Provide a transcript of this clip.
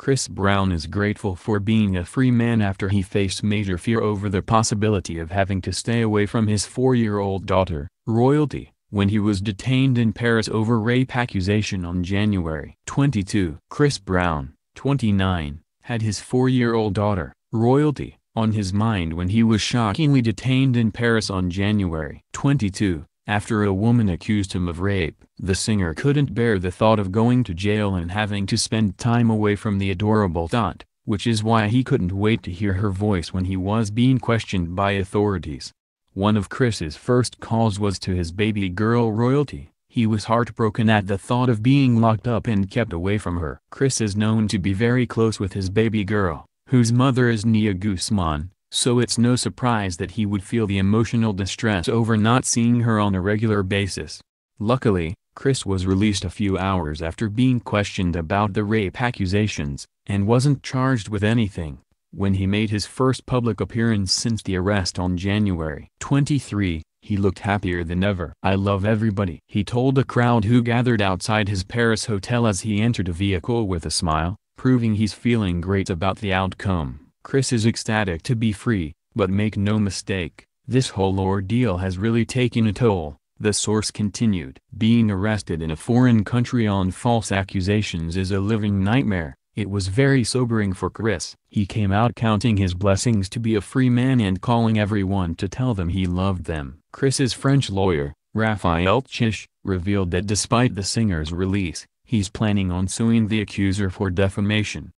Chris Brown is grateful for being a free man after he faced major fear over the possibility of having to stay away from his 4-year-old daughter, Royalty, when he was detained in Paris over rape accusation on January 22. Chris Brown, 29, had his 4-year-old daughter, Royalty, on his mind when he was shockingly detained in Paris on January 22. After a woman accused him of rape. The singer couldn't bear the thought of going to jail and having to spend time away from the adorable dot, which is why he couldn't wait to hear her voice when he was being questioned by authorities. One of Chris's first calls was to his baby girl Royalty. He was heartbroken at the thought of being locked up and kept away from her. Chris is known to be very close with his baby girl, whose mother is Nia Guzman. So it's no surprise that he would feel the emotional distress over not seeing her on a regular basis. Luckily, Chris was released a few hours after being questioned about the rape accusations, and wasn't charged with anything, when he made his first public appearance since the arrest on January 23. He looked happier than ever. "I love everybody," he told a crowd who gathered outside his Paris hotel as he entered a vehicle with a smile, proving he's feeling great about the outcome. Chris is ecstatic to be free, but make no mistake, this whole ordeal has really taken a toll, the source continued. "Being arrested in a foreign country on false accusations is a living nightmare. It was very sobering for Chris. He came out counting his blessings to be a free man and calling everyone to tell them he loved them." Chris's French lawyer, Raphael Chiche, revealed that despite the singer's release, he's planning on suing the accuser for defamation.